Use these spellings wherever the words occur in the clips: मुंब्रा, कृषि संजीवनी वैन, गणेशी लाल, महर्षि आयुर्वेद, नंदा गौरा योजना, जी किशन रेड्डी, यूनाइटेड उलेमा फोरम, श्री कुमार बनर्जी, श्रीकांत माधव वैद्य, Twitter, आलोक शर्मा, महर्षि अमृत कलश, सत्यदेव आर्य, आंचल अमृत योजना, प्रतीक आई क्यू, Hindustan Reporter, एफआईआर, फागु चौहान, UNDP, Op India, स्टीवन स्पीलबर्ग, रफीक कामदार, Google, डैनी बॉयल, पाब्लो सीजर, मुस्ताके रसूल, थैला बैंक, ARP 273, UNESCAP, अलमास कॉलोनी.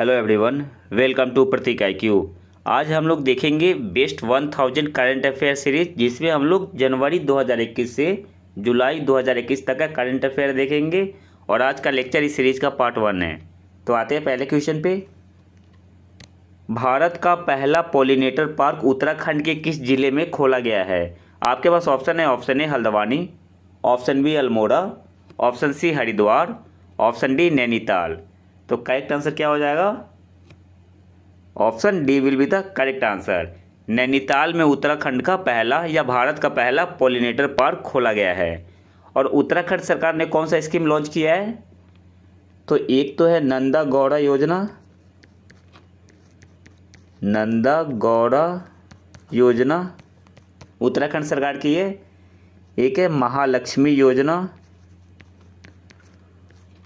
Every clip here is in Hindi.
Hello everyone, welcome to प्रतीक आई क्यू। आज हम लोग देखेंगे बेस्ट 1000 करंट अफेयर सीरीज, जिसमें हम लोग जनवरी 2021 से जुलाई 2021 तक का करंट अफेयर देखेंगे और आज का लेक्चर इस सीरीज़ का पार्ट 1 है। तो आते हैं पहले क्वेश्चन पे। भारत का पहला पोलिनेटर पार्क उत्तराखंड के किस जिले में खोला गया है? आपके पास ऑप्शन है, option A Haldwani, option B Almora, option C Haridwar, option D Nainital. तो करेक्ट आंसर क्या हो जाएगा? Option D will be the correct answer. Nainital में उत्तराखंड का पहला या भारत का पहला पोलिनेटर पार्क खोला गया है। और उत्तराखंड सरकार ने कौन सा स्कीम लॉन्च किया है? तो एक तो है नंदा गौरा योजना, नंदा गौरा योजना उत्तराखंड सरकार की है। एक है महालक्ष्मी योजना,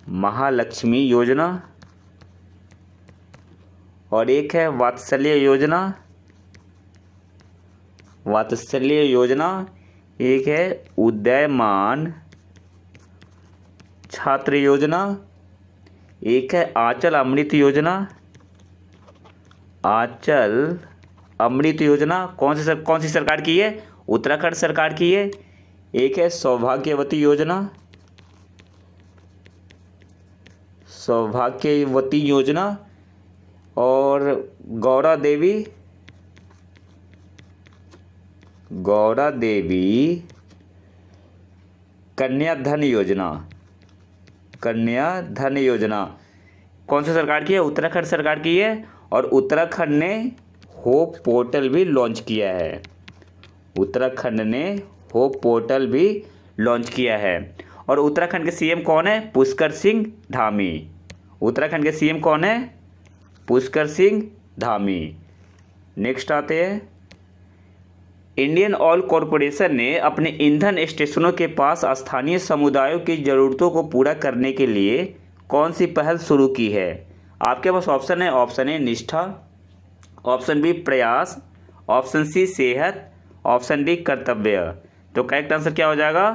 महालक्ष्मी योजना, और एक है वात्सल्य योजना, वात्सल्य योजना, एक है उदयमान छात्र योजना, एक है आंचल अमृत योजना, आंचल अमृत योजना कौन सी सरकार की है? उत्तराखंड सरकार की है। एक है सौभाग्यवती योजना, सौभाग्यवती योजना, और गौरा देवी कन्या धन योजना, कन्या धन योजना कौन सी सरकार की है? उत्तराखंड सरकार की है। और उत्तराखंड ने होप पोर्टल भी लॉन्च किया है, उत्तराखंड ने होप पोर्टल भी लॉन्च किया है। और उत्तराखंड के सीएम कौन है? पुष्कर सिंह धामी। उत्तराखंड के सीएम कौन है? पुष्कर सिंह धामी। नेक्स्ट आते हैं, इंडियन ऑयल कॉर्पोरेशन ने अपने ईंधन स्टेशनों के पास स्थानीय समुदायों की ज़रूरतों को पूरा करने के लिए कौन सी पहल शुरू की है? आपके पास ऑप्शन है, option A Nishtha, option B Prayas, option C Sehat, option D कर्तव्य। तो करेक्ट आंसर क्या हो जाएगा?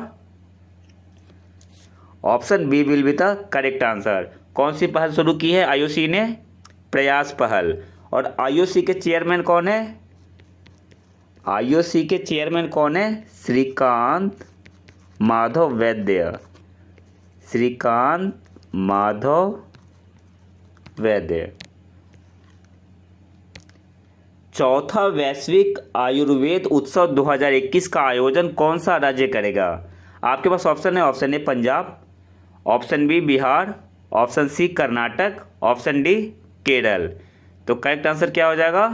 Option B will be the correct answer. कौन सी पहल शुरू की है आईओसी ने? प्रयास पहल। और आईओसी के चेयरमैन कौन है? आईओसी के चेयरमैन कौन है? श्रीकांत माधव वैद्य, श्रीकांत माधव वैद्य। चौथा वैश्विक आयुर्वेद उत्सव 2021 का आयोजन कौन सा राज्य करेगा? आपके पास ऑप्शन है, option A Punjab, option B Bihar, option C Karnataka, option D Kerala. तो करेक्ट आंसर क्या हो जाएगा?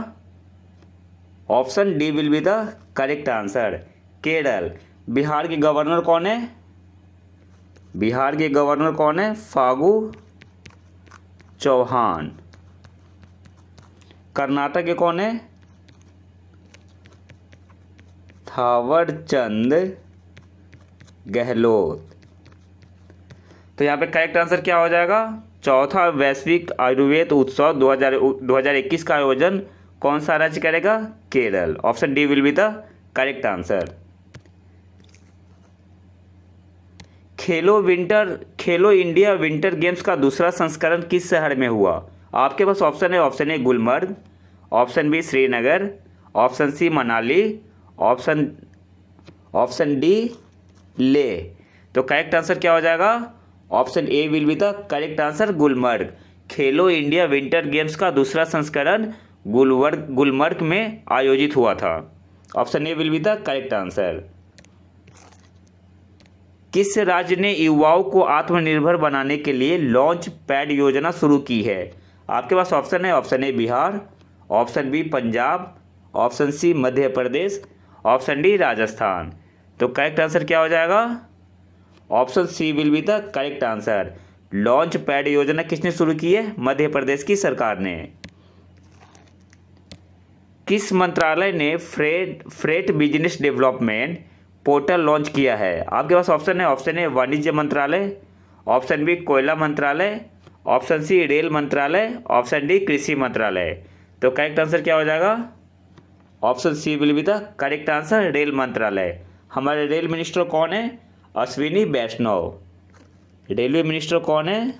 Option D will be the correct answer, Kerala. Bihar के गवर्नर कौन है? बिहार के गवर्नर कौन है? फागु चौहान। कर्नाटक के कौन है? थावरचंद गहलोत। तो यहाँ पे करेक्ट आंसर क्या हो जाएगा? चौथा वैश्विक आयुर्वेद उत्सव 2021 का आयोजन कौन सा राज्य करेगा? Kerala. Option D will be the correct answer. Khelo India winter games का दूसरा संस्करण किस शहर में हुआ? आपके पास ऑप्शन है, option A Gulmarg, option B Srinagar, option C Manali, option D Leh. तो करेक्ट आंसर क्या हो जाएगा? Option A will be the correct answer, Gulmarg. Khelo India winter games का दूसरा संस्करण गुलमर्ग में आयोजित हुआ था। Option A will be the correct answer. किस राज्य ने युवाओं को आत्मनिर्भर बनाने के लिए लॉन्च पैड योजना शुरू की है? आपके पास ऑप्शन है, option A Bihar, option B Punjab, option C Madhya Pradesh, option D Rajasthan. तो करेक्ट आंसर क्या हो जाएगा? Option C will be the correct answer. Launch pad योजना किसने शुरू की है? मध्य प्रदेश की सरकार ने। किस मंत्रालय ने freight business development portal launch किया है? आपके पास ऑप्शन है, ऑप्शन ए वाणिज्य मंत्रालय, ऑप्शन बी कोयला मंत्रालय, ऑप्शन सी रेल मंत्रालय, ऑप्शन डी कृषि मंत्रालय। तो करेक्ट आंसर क्या हो जाएगा? Option C will be the correct answer, rail मंत्रालय। हमारे रेल मिनिस्टर कौन है? अश्विनी वैष्णव। रेलवे मिनिस्टर कौन है?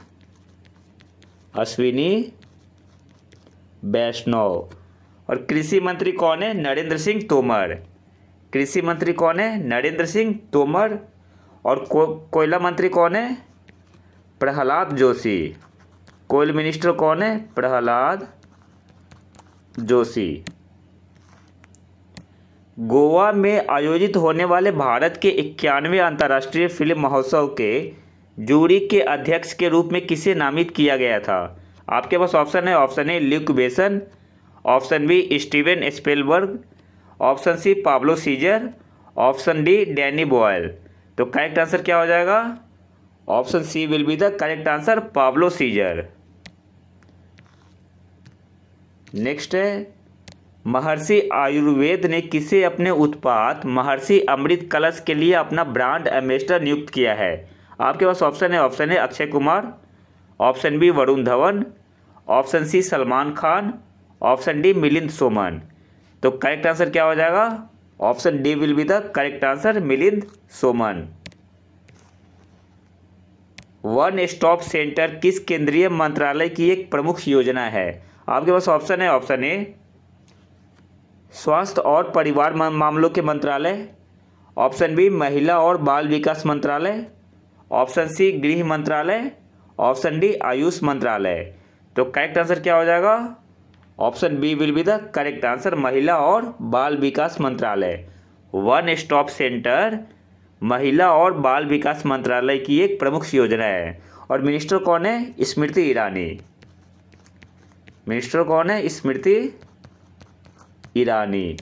अश्विनी वैष्णव। और कृषि मंत्री कौन है? नरेंद्र सिंह तोमर। कृषि मंत्री कौन है? नरेंद्र सिंह तोमर। और कोयला मंत्री कौन है? प्रहलाद जोशी। कोयल मिनिस्टर कौन है? प्रहलाद जोशी। गोवा में आयोजित होने वाले भारत के 91वें अंतर्राष्ट्रीय फिल्म महोत्सव के जूरी के अध्यक्ष के रूप में किसे नामित किया गया था? आपके पास ऑप्शन है, option A Luc Besson, option B स्टीवन स्पीलबर्ग, option C पाब्लो सीजर, option D डैनी बॉयल। तो करेक्ट आंसर क्या हो जाएगा? Option C will be the correct answer, पाब्लो सीजर। Next है, महर्षि आयुर्वेद ने किसे अपने उत्पाद महर्षि अमृत कलश के लिए अपना ब्रांड एम्बेसडर नियुक्त किया है? आपके पास ऑप्शन है, option A Akshay Kumar, option B Varun Dhawan, option C Salman Khan, option D Milind Soman. तो करेक्ट आंसर क्या हो जाएगा? Option D will be the correct answer, Milind Soman. One stop centre किस केंद्रीय मंत्रालय की एक प्रमुख योजना है? आपके पास ऑप्शन है, ऑप्शन ए स्वास्थ्य और परिवार मामलों के मंत्रालय, ऑप्शन बी महिला और बाल विकास मंत्रालय, ऑप्शन सी गृह मंत्रालय, ऑप्शन डी आयुष मंत्रालय। तो करेक्ट आंसर क्या हो जाएगा? Option B will be the correct answer, महिला और बाल विकास मंत्रालय। वन स्टॉप सेंटर महिला और बाल विकास मंत्रालय की एक प्रमुख योजना है। और मिनिस्टर कौन है? स्मृति ईरानी। मिनिस्टर कौन है? स्मृति ईरानी।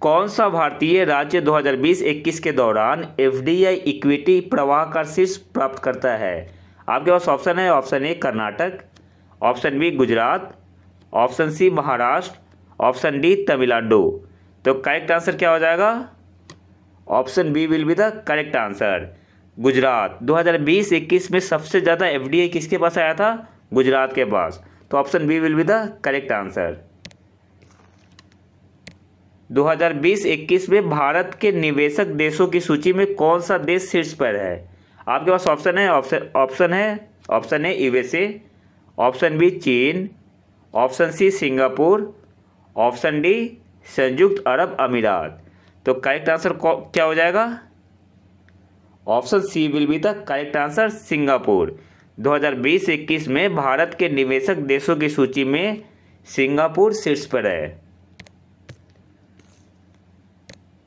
कौन सा भारतीय राज्य 2020-21 के दौरान एफडीआई इक्विटी प्रवाह का शीर्ष प्राप्त करता है? आपके पास ऑप्शन है, option A Karnataka, option B Gujarat, option C Maharashtra, option D Tamil Nadu. तो करेक्ट आंसर क्या हो जाएगा? Option B will be the correct answer, Gujarat. 2020-21 में सबसे ज़्यादा एफडीआई किसके पास आया था? गुजरात के पास। तो option B will be the correct answer. 2020-21 में भारत के निवेशक देशों की सूची में कौन सा देश शीर्ष पर है? आपके पास ऑप्शन है, ऑप्शन है यूएसए, ऑप्शन बी चीन, option C Singapore, option D संयुक्त अरब अमीरात। तो करेक्ट आंसर क्या हो जाएगा? Option C will be the correct answer, Singapore. 2020-21 में भारत के निवेशक देशों की सूची में सिंगापुर शीर्ष पर है।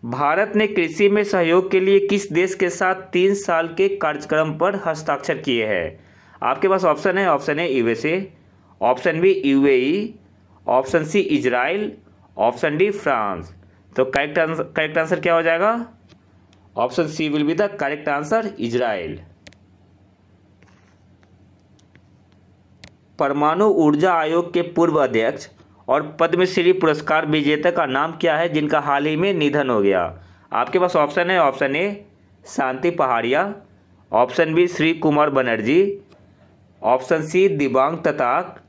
भारत ने कृषि में सहयोग के लिए किस देश के साथ 3 साल के कार्यक्रम पर हस्ताक्षर किए हैं? आपके पास ऑप्शन है, option A USA, option B UAE, option C Israel, option D France. तो करेक्ट आंसर क्या हो जाएगा? Option C will be the correct answer, Israel. परमाणु ऊर्जा आयोग के पूर्व अध्यक्ष और पद्मश्री पुरस्कार विजेता का नाम क्या है जिनका हाल ही में निधन हो गया? आपके पास ऑप्शन है, option A Shanti Pahadia, option B श्री कुमार बनर्जी, option C Dibang Tatak,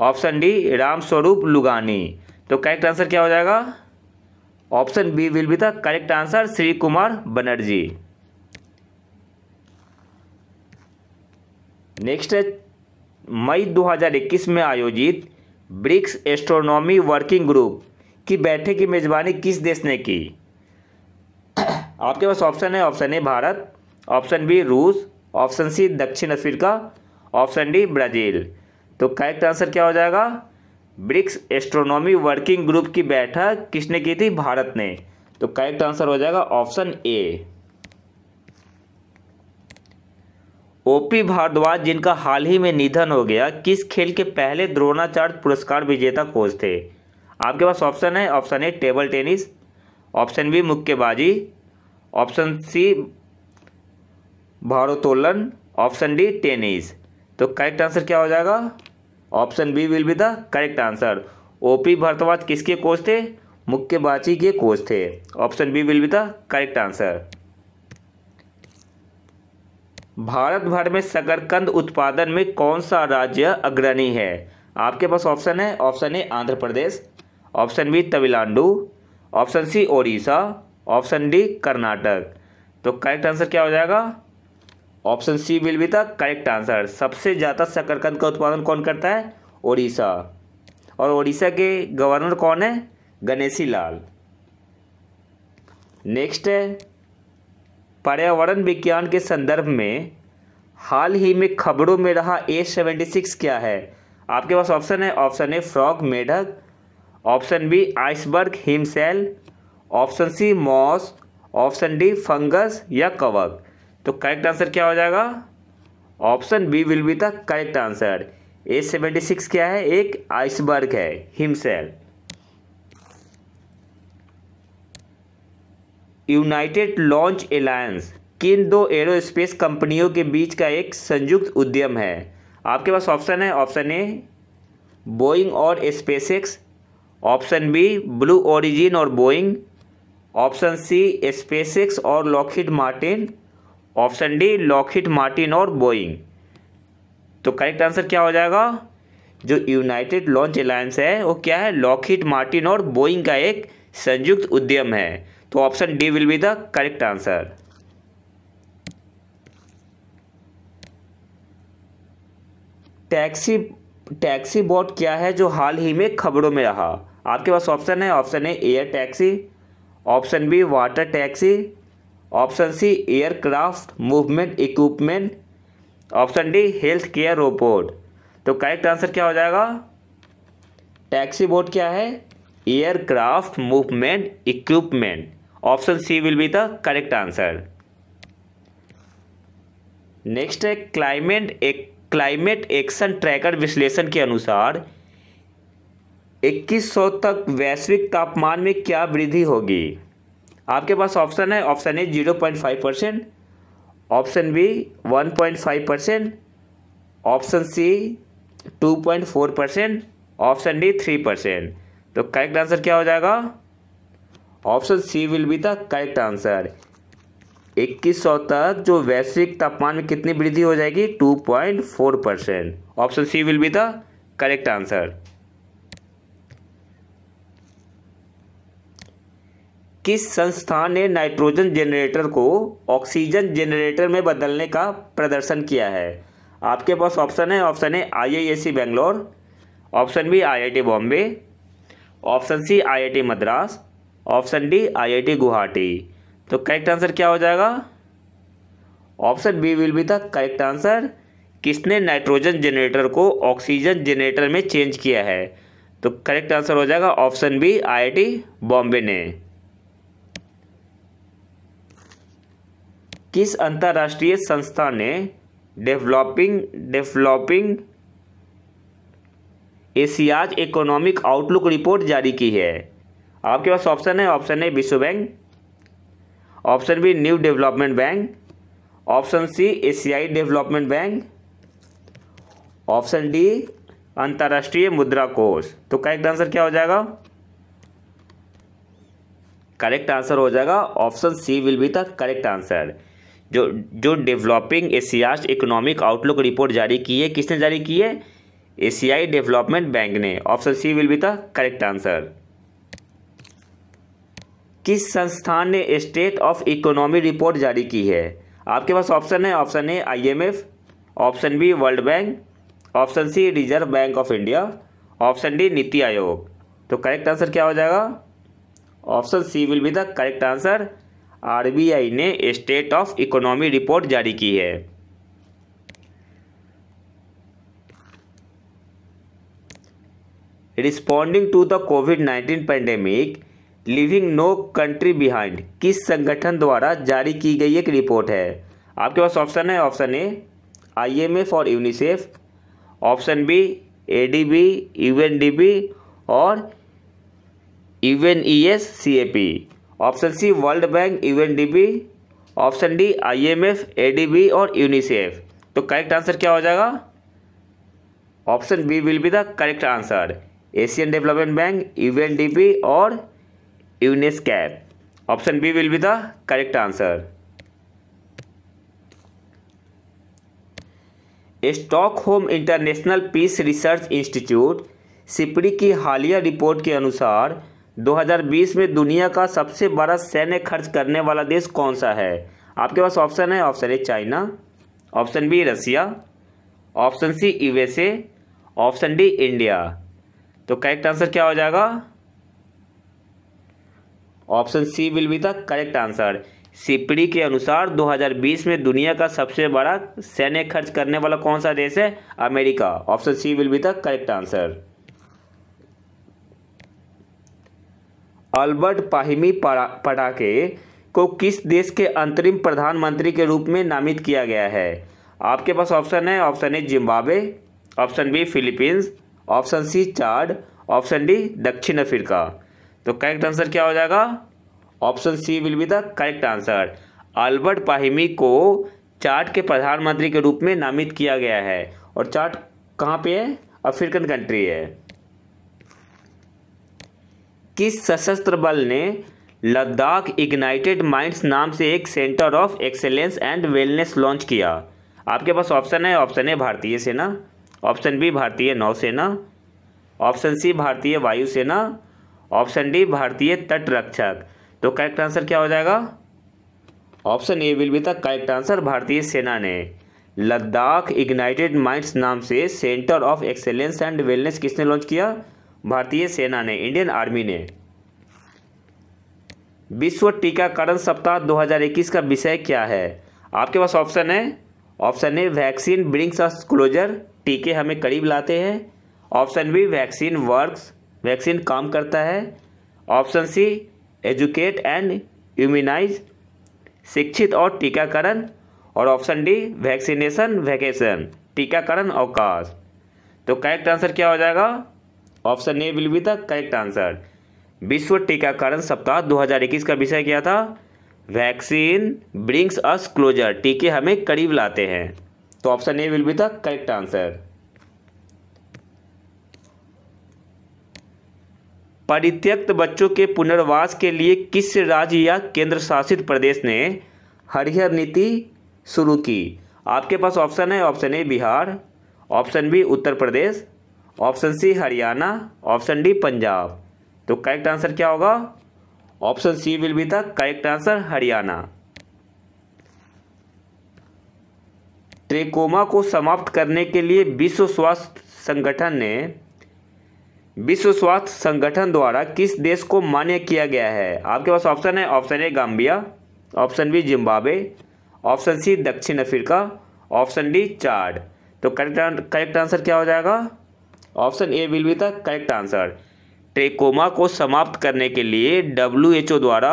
option D Ramswaroop Lugani. तो करेक्ट आंसर क्या हो जाएगा? Option B will be the correct answer, श्री कुमार बनर्जी। Next है, मई 2021 में आयोजित ब्रिक्स एस्ट्रोनॉमी वर्किंग ग्रुप की बैठक की मेजबानी किस देश ने की? आपके पास ऑप्शन है, option A Bharat, option B रूस, ऑप्शन सी दक्षिण अफ्रीका, ऑप्शन डी ब्राज़ील। तो करेक्ट आंसर क्या हो जाएगा? ब्रिक्स एस्ट्रोनॉमी वर्किंग ग्रुप की बैठक किसने की थी? भारत ने। तो करेक्ट आंसर हो जाएगा ऑप्शन ए। ओपी भारद्वाज जिनका हाल ही में निधन हो गया किस खेल के पहले द्रोणाचार्य पुरस्कार विजेता कोच थे? आपके पास ऑप्शन है, option A table tennis, option B मुक्केबाजी, ऑप्शन सी भारोत्तोलन, ऑप्शन डी टेनिस। तो करेक्ट आंसर क्या हो जाएगा? Option B will be the correct answer. OP Bhardwaj किसके कोच थे? मुक्केबाजी के कोच थे। Option B will be the correct answer. Bharat भर में शकरकंद उत्पादन में कौन सा राज्य अग्रणी है? आपके पास ऑप्शन है, option A Andhra Pradesh, option B Tamil Nadu, option C Odisha, option D Karnataka. तो करेक्ट आंसर क्या हो जाएगा? Option C will be the correct answer. सबसे ज़्यादा शकरकंद का उत्पादन कौन करता है? ओडिशा। और ओडिशा के गवर्नर कौन है? गणेशी लाल। नेक्स्ट है, पर्यावरण विज्ञान के संदर्भ में हाल ही में खबरों में रहा A76 क्या है? आपके पास ऑप्शन है, ऑप्शन ए फ्रॉग मेढक, ऑप्शन बी आइसबर्ग हिमसेल, option C moss, option D fungus या कवक। तो करेक्ट आंसर क्या हो जाएगा? Option B will be the correct answer. A76 क्या है? एक आइसबर्ग है, हिमसेल। यूनाइटेड लॉन्च एलायंस किन दो एरोस्पेस कंपनियों के बीच का एक संयुक्त उद्यम है? आपके पास ऑप्शन है, ऑप्शन ए बोइंग और SpaceX, option B blue origin और बोइंग, ऑप्शन सी स्पेसएक्स और Lockheed Martin, option D Lockheed Martin और बोइंग। तो करेक्ट आंसर क्या हो जाएगा? जो यूनाइटेड लॉन्च एलायंस है वो क्या है? लॉकहीड मार्टिन और बोइंग का एक संयुक्त उद्यम है। तो option D will be the correct answer. Taxi boat क्या है जो हाल ही में खबरों में रहा? आपके पास ऑप्शन है, option A air taxi, option B water taxi, option C aircraft movement equipment, option D health care robot. तो करेक्ट आंसर क्या हो जाएगा? टैक्सी बोट क्या है? Aircraft movement equipment. Option C will be the correct answer. Next है, क्लाइमेट एक्शन ट्रैकर विश्लेषण के अनुसार 2100 तक वैश्विक तापमान में क्या वृद्धि होगी? आपके पास ऑप्शन है, option A 0.5%, option B 1.5%, option C 2.4%, option D 3%। तो करेक्ट आंसर क्या हो जाएगा? Option C will be the correct answer. 2100 तक जो वैश्विक तापमान में कितनी वृद्धि हो जाएगी? 2.4%। Option C will be the correct answer. किस संस्थान ने नाइट्रोजन जनरेटर को ऑक्सीजन जनरेटर में बदलने का प्रदर्शन किया है? आपके पास ऑप्शन है, option A IISc Bangalore, option B IIT Bombay, option C IIT Madras, option D IIT Guwahati. तो करेक्ट आंसर क्या हो जाएगा? Option B will be the correct answer. किसने नाइट्रोजन जनरेटर को ऑक्सीजन जनरेटर में चेंज किया है? तो करेक्ट आंसर हो जाएगा ऑप्शन बी IIT बॉम्बे ने। किस अंतर्राष्ट्रीय संस्था ने developing Asia's economic outlook report जारी की है? आपके पास ऑप्शन है, ऑप्शन ए विश्व bank, option B new development bank, option C एशियाई डेवलपमेंट बैंक, ऑप्शन डी अंतर्राष्ट्रीय मुद्रा कोष। तो करेक्ट आंसर क्या हो जाएगा? करेक्ट आंसर हो जाएगा option C will be the correct answer. जो developing Asia's economic outlook report जारी की है, किसने जारी की है? एशियाई डेवलपमेंट बैंक ने। Option C will be the correct answer. किस संस्थान ने स्टेट ऑफ इकोनॉमी रिपोर्ट जारी की है? आपके पास ऑप्शन है, option A IMF, option B world bank, option C reserve bank of India, option D नीति आयोग। तो करेक्ट आंसर क्या हो जाएगा? Option C will be the correct answer. RBI ने स्टेट ऑफ इकोनॉमी रिपोर्ट जारी की है। Responding to the COVID-19 pandemic leaving no country behind किस संगठन द्वारा जारी की गई एक रिपोर्ट है? आपके पास ऑप्शन है, ऑप्शन ए IMF और UNICEF, option B ADB, UNDP और UNESCAP, option C world bank, UNDP, option D IMF, ADB और यूनिसेफ। तो करेक्ट आंसर क्या हो जाएगा? Option B will be the correct answer. Asian development bank, UNDP और UNESCAP. Option B will be the correct answer. Stockholm International Peace Research Institute SIPRI की हालिया रिपोर्ट के अनुसार 2020 में दुनिया का सबसे बड़ा सैन्य खर्च करने वाला देश कौन सा है? आपके पास ऑप्शन है, option A China, option B Russia, option C USA, option D India. तो करेक्ट आंसर क्या हो जाएगा? Option C will be the correct answer. CPD के अनुसार 2020 में दुनिया का सबसे बड़ा सैन्य खर्च करने वाला कौन सा देश है? America. Option C will be the correct answer. Albert पाहिमी पटाखे को किस देश के अंतरिम प्रधानमंत्री के रूप में नामित किया गया है? आपके पास ऑप्शन है, option A Zimbabwe, option B Philippines, option C Chad, option D दक्षिण अफ्रीका। तो करेक्ट आंसर क्या हो जाएगा? Option C will be the correct answer. Albert Pahimi को चाड के प्रधानमंत्री के रूप में नामित किया गया है और चाड कहाँ पे है? अफ्रीकन कंट्री है। किस सशस्त्र बल ने लद्दाख इग्नाइटेड माइंड्स नाम से एक centre of excellence and wellness launch किया? आपके पास ऑप्शन है, ऑप्शन ए भारतीय सेना, ऑप्शन बी भारतीय नौसेना, ऑप्शन सी भारतीय वायुसेना, ऑप्शन डी भारतीय तटरक्षक। तो करेक्ट आंसर क्या हो जाएगा? Option A will be the correct answer. भारतीय सेना ने लद्दाख इग्नाइटेड माइंड्स नाम से centre of excellence and wellness किसने लॉन्च किया? भारतीय सेना ने, इंडियन आर्मी ने। विश्व टीकाकरण सप्ताह 2021 का विषय क्या है? आपके पास ऑप्शन है, option A vaccine brings us closer, टीके हमें करीब लाते हैं, option B vaccine works, vaccine काम करता है, option C educate and immunise, शिक्षित और टीकाकरण, और ऑप्शन डी वैक्सीनेशन वैकेशन, टीकाकरण अवकाश। तो करेक्ट आंसर क्या हो जाएगा? Option A will be the correct answer. विश्व टीकाकरण सप्ताह 2021 का विषय क्या था? वैक्सीन ब्रिंग्स अस क्लोजर, टीके हमें करीब लाते हैं। तो option A will be the correct answer. परित्यक्त बच्चों के पुनर्वास के लिए किस राज्य या केंद्र शासित प्रदेश ने हरिहर नीति शुरू की? आपके पास ऑप्शन है, option A Bihar, option B Uttar Pradesh, option C Haryana, option D Punjab. तो करेक्ट आंसर क्या होगा? Option C will be the correct answer, Haryana. Trachoma को समाप्त करने के लिए विश्व स्वास्थ्य संगठन द्वारा किस देश को मान्य किया गया है? आपके पास ऑप्शन है, option A Gambia, option B Zimbabwe, option C दक्षिण अफ्रीका, ऑप्शन डी चाड। तो करेक्ट आंसर क्या हो जाएगा? Option A will be the correct answer. Trachoma को समाप्त करने के लिए WHO द्वारा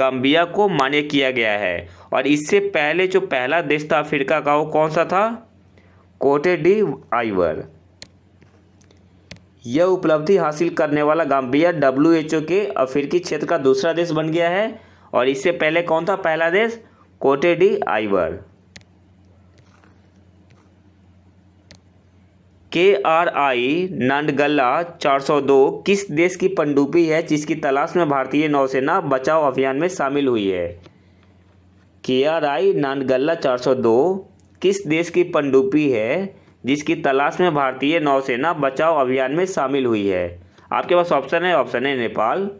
गाम्बिया को मान्य किया गया है और इससे पहले जो पहला देश था अफ्रीका का वो कौन सा था? Coat d'Ivoire। यह उपलब्धि हासिल करने वाला गाम्बिया WHO के अफ्रीकी क्षेत्र का दूसरा देश बन गया है और इससे पहले कौन था पहला देश? Coat d'Ivoire। KRI नंडगल्ला 402 किस देश की पनडुब्बी है जिसकी तलाश में भारतीय नौसेना बचाव अभियान में शामिल हुई है? KRI नंडगल्ला 402 किस देश की पनडुब्बी है जिसकी तलाश में भारतीय नौसेना बचाव अभियान में शामिल हुई है? आपके पास ऑप्शन है, option A Nepal,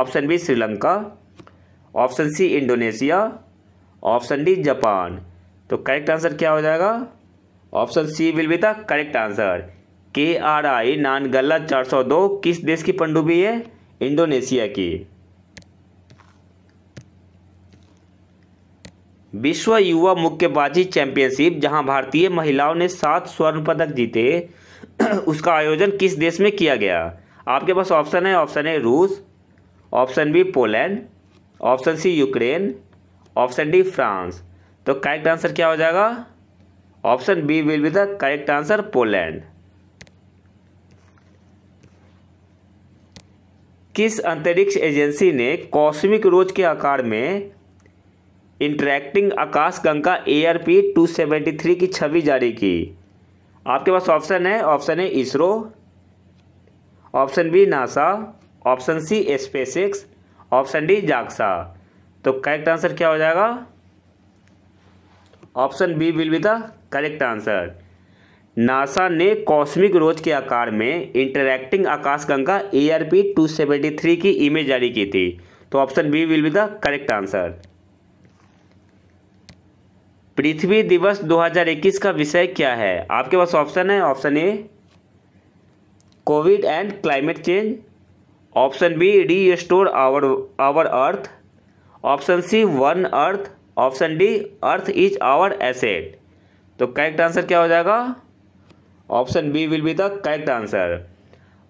option B Sri Lanka, option C Indonesia, option D Japan. तो करेक्ट आंसर क्या हो जाएगा? Option C will be the correct answer. KRI Nanggala 402 किस देश की पनडुब्बी है? इंडोनेशिया की। विश्व युवा मुक्केबाजी चैंपियनशिप जहां भारतीय महिलाओं ने 7 स्वर्ण पदक जीते उसका आयोजन किस देश में किया गया? आपके पास ऑप्शन है, ऑप्शन ए रूस, option B Poland, option C Ukraine, option D France. तो करेक्ट आंसर क्या हो जाएगा? Option B will be the correct answer, Poland. किस अंतरिक्ष एजेंसी ने कॉस्मिक रोज के आकार में इंटरैक्टिंग आकाशगंगा ARP 273 की छवि जारी की? आपके पास ऑप्शन है, option A ISRO, option B NASA, option C SpaceX, option D JAXA. तो करेक्ट आंसर क्या हो जाएगा? Option B will be the correct answer. NASA ने कॉस्मिक रोज के आकार में इंटरैक्टिंग आकाशगंगा ARP 273 की इमेज जारी की थी। तो option B will be the correct answer. पृथ्वी दिवस 2021 का विषय क्या है? आपके पास ऑप्शन है, option A Covid and climate change, option B restore our earth, option C one earth, option D earth is our asset. तो करेक्ट आंसर क्या हो जाएगा? Option B will be the correct answer.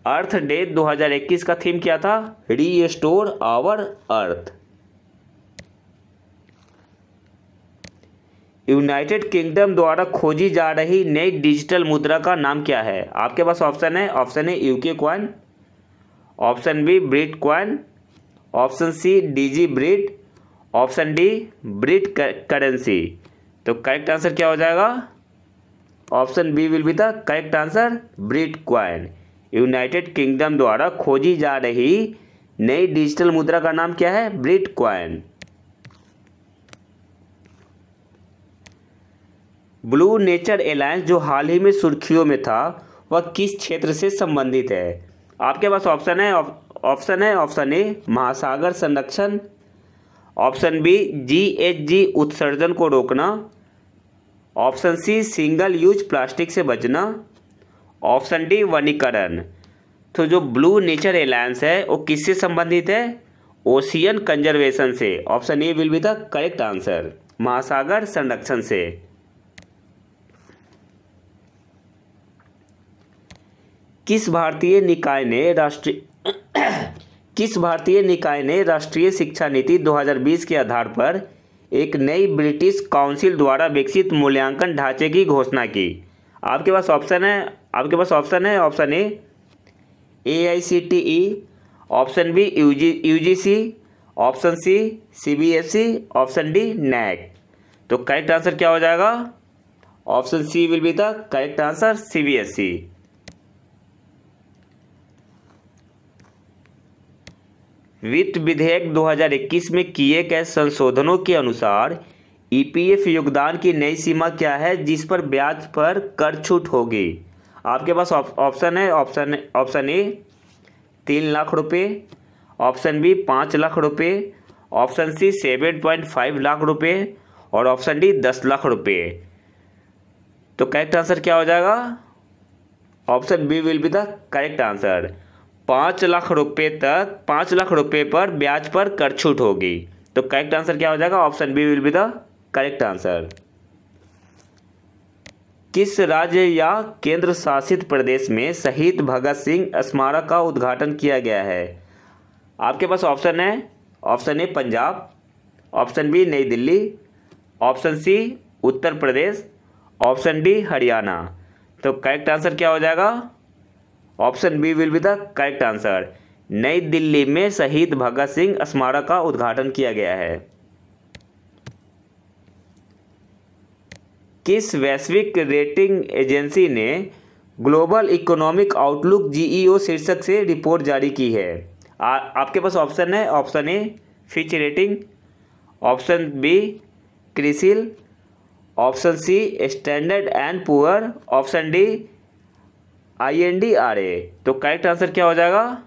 Earth Day 2021 का थीम क्या था? Restore our earth. United Kingdom द्वारा खोजी जा रही नई डिजिटल मुद्रा का नाम क्या है? आपके पास ऑप्शन है, option A UK coin, option B Brit coin, option C DG Brit, option D Brit currency. तो करेक्ट आंसर क्या हो जाएगा? Option B will be the correct answer, Brit coin. United Kingdom द्वारा खोजी जा रही नई डिजिटल मुद्रा का नाम क्या है? Britcoin. Blue Nature Alliance जो हाल ही में सुर्खियों में था, वह किस क्षेत्र से संबंधित है? आपके पास ऑप्शन है, ऑप्शन ए महासागर संरक्षण, ऑप्शन बी जीएचजी उत्सर्जन को रोकना, option C single use plastic से बचना, ऑप्शन डी वनीकरण। तो जो ब्लू नेचर एलायंस है वो किससे संबंधित है? ओशियन कंजर्वेशन से। Option A will be the correct answer, महासागर संरक्षण से। किस भारतीय निकाय ने राष्ट्रीय शिक्षा नीति 2020 के आधार पर एक नई ब्रिटिश काउंसिल द्वारा विकसित मूल्यांकन ढांचे की घोषणा की? आपके पास ऑप्शन है, option A AICTE, option B UGC, option C CBSE, option D NAC। तो करेक्ट आंसर क्या हो जाएगा? Option C will be the correct answer, CBSE। वित्त विधेयक 2021 में किए गए संशोधनों के अनुसार ईपीएफ योगदान की नई सीमा क्या है जिस पर ब्याज पर कर छूट होगी? आपके पास ऑप्शन है, ऑप्शन ए 3 लाख रुपये, ऑप्शन बी 5 लाख रुपये, ऑप्शन सी 7.5 लाख रुपये और ऑप्शन डी 10 लाख रुपये। तो करेक्ट आंसर क्या हो जाएगा? Option B will be the correct answer. 5 lakh रुपए तक 5 लाख रुपए पर ब्याज पर कर छूट होगी। तो करेक्ट आंसर क्या हो जाएगा? Option B will be the correct answer. किस राज्य या केंद्र शासित प्रदेश में शहीद भगत सिंह स्मारक का उद्घाटन किया गया है? आपके पास ऑप्शन है, option A Punjab, option B नई Delhi, option C Uttar Pradesh, option D Haryana. तो करेक्ट आंसर क्या हो जाएगा? Option B will be the correct answer. नई दिल्ली में शहीद भगत सिंह स्मारक का उद्घाटन किया गया है। किस वैश्विक रेटिंग एजेंसी ने ग्लोबल इकोनॉमिक आउटलुक GEO शीर्षक से रिपोर्ट जारी की है? आपके पास ऑप्शन है, option A Fitch rating, option B CRISIL, option C Standard and Poor, option D INDRA। तो करेक्ट आंसर क्या हो जाएगा?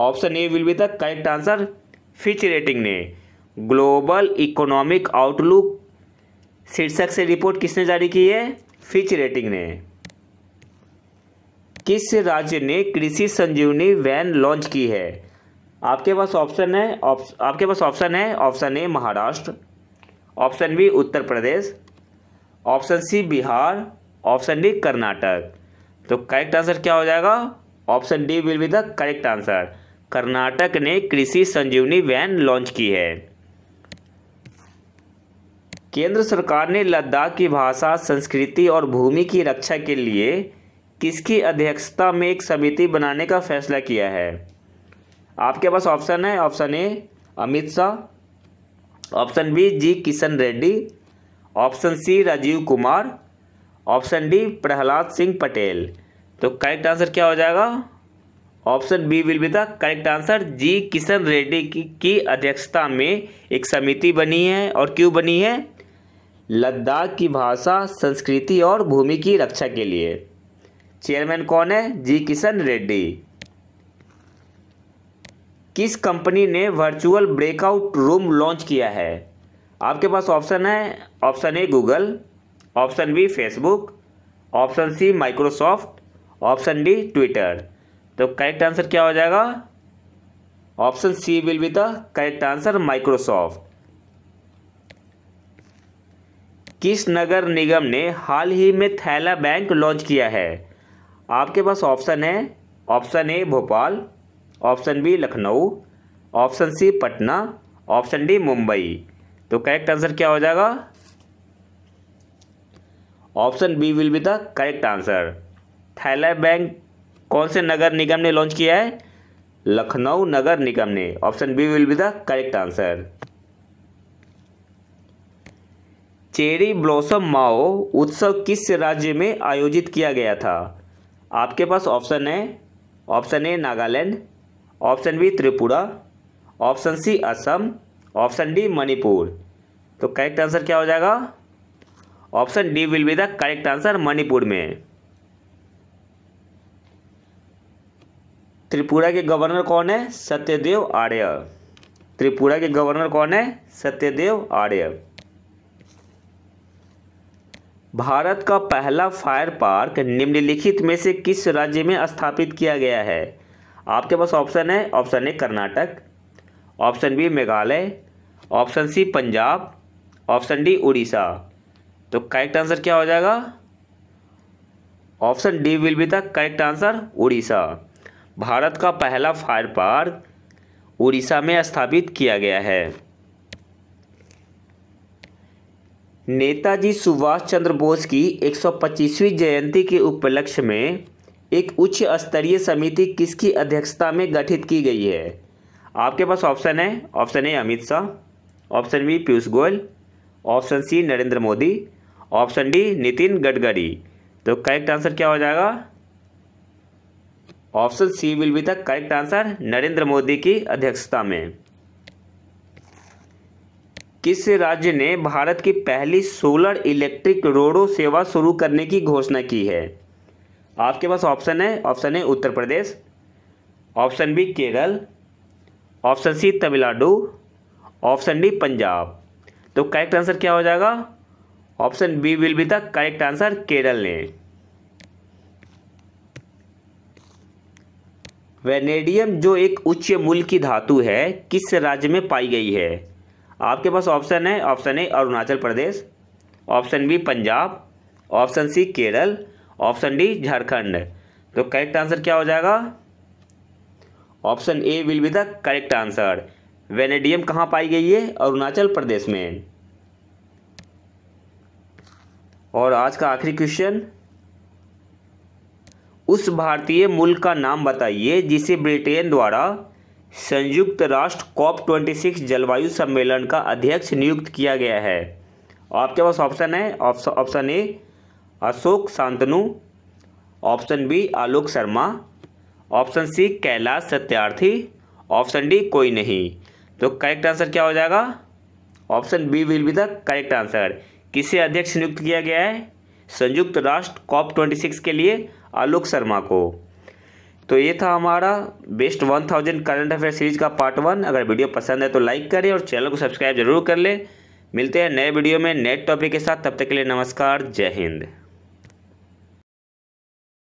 Option A will be the correct answer. Fitch rating ने ग्लोबल इकोनॉमिक आउटलुक शीर्षक से रिपोर्ट किसने जारी की है? फिच रेटिंग ने। किस राज्य ने कृषि संजीवनी वैन लॉन्च की है? आपके पास ऑप्शन है, option A Maharashtra, option B Uttar Pradesh, option C Bihar, option D Karnataka. तो करेक्ट आंसर क्या हो जाएगा? Option D will be the correct answer. Karnataka ने कृषि संजीवनी वैन लॉन्च की है। केंद्र सरकार ने लद्दाख की भाषा, संस्कृति और भूमि की रक्षा के लिए किसकी अध्यक्षता में एक समिति बनाने का फैसला किया है? आपके पास ऑप्शन है, option A Amit Shah, option B जी किशन रेड्डी, option C Rajiv Kumar, option D Prahlad Singh Patel. तो करेक्ट आंसर क्या हो जाएगा? Option B will be the correct answer. जी किशन रेड्डी की अध्यक्षता में एक समिति बनी है और क्यों बनी है? लद्दाख की भाषा, संस्कृति और भूमि की रक्षा के लिए। चेयरमैन कौन है? जी किशन रेड्डी। किस कंपनी ने वर्चुअल ब्रेकआउट रूम लॉन्च किया है? आपके पास ऑप्शन है, option A Google, option B Facebook, option C Microsoft, option D Twitter. तो करेक्ट आंसर क्या हो जाएगा? Option C will be the correct answer, Microsoft. किस नगर निगम ने हाल ही में थैला बैंक लॉन्च किया है? आपके पास ऑप्शन है, option A Bhopal, option B Lucknow, option C Patna, option D Mumbai. तो करेक्ट आंसर क्या हो जाएगा? Option B will be the correct answer. थैला बैंक कौन से नगर निगम ने लॉन्च किया है? लखनऊ नगर निगम ने। Option B will be the correct answer. Cherry blossom Mao उत्सव किस राज्य में आयोजित किया गया था? आपके पास ऑप्शन है, option A Nagaland, option B Tripura, option C Assam, option D Manipur. तो करेक्ट आंसर क्या हो जाएगा? Option D will be the correct answer, Manipur में। त्रिपुरा के गवर्नर कौन है? सत्यदेव आर्य। त्रिपुरा के गवर्नर कौन है? सत्यदेव आर्य। भारत का पहला फायर पार्क निम्नलिखित में से किस राज्य में स्थापित किया गया है? आपके पास ऑप्शन है, option A Karnataka, option B Meghalaya, option C Punjab, option D Orissa. तो करेक्ट आंसर क्या हो जाएगा? Option D will be the correct answer, Orissa. Bharat का पहला फायर पार्क उड़ीसा में स्थापित किया गया है। नेताजी सुभाष चंद्र बोस की 125वीं जयंती के उपलक्ष्य में एक उच्च स्तरीय समिति किसकी अध्यक्षता में गठित की गई है? आपके पास ऑप्शन है, option A Amit Shah, option B Piyush Goyal, option C Narendra Modi, option D Nitin Gadkari. तो करेक्ट आंसर क्या हो जाएगा? Option C will be the correct answer, Narendra Modi की अध्यक्षता में। किस राज्य ने भारत की पहली सोलर इलेक्ट्रिक रोडो सेवा शुरू करने की घोषणा की है? आपके पास ऑप्शन है, option A Uttar Pradesh, option B Kerala, option C Tamil Nadu, option D Punjab. तो करेक्ट आंसर क्या हो जाएगा? Option B will be the correct answer, Kerala ने। वेनेडियम जो एक उच्च मूल्य की धातु है किस राज्य में पाई गई है? आपके पास ऑप्शन है, option A Arunachal Pradesh, option B Punjab, option C Kerala, option D Jharkhand. तो करेक्ट आंसर क्या हो जाएगा? Option A will be the correct answer. Vanadium कहाँ पाई गई है? अरुणाचल प्रदेश में। और आज का आखिरी क्वेश्चन, उस भारतीय मुल्क का नाम बताइए जिसे ब्रिटेन द्वारा संयुक्त राष्ट्र COP26 जलवायु सम्मेलन का अध्यक्ष नियुक्त किया गया है। आपके पास ऑप्शन है, option A Ashok Shantanu, option B आलोक शर्मा, option C Kailash Satyarthi, option D कोई नहीं। तो करेक्ट आंसर क्या हो जाएगा? Option B will be the correct answer. किसे अध्यक्ष नियुक्त किया गया है संयुक्त राष्ट्र COP26 के लिए? आलोक शर्मा को। तो ये था हमारा बेस्ट 1000 करंट अफेयर सीरीज का पार्ट 1। अगर वीडियो पसंद है तो लाइक करें और चैनल को सब्सक्राइब जरूर कर लें। मिलते हैं नए वीडियो में नए टॉपिक के साथ, तब तक के लिए नमस्कार, जय हिंद।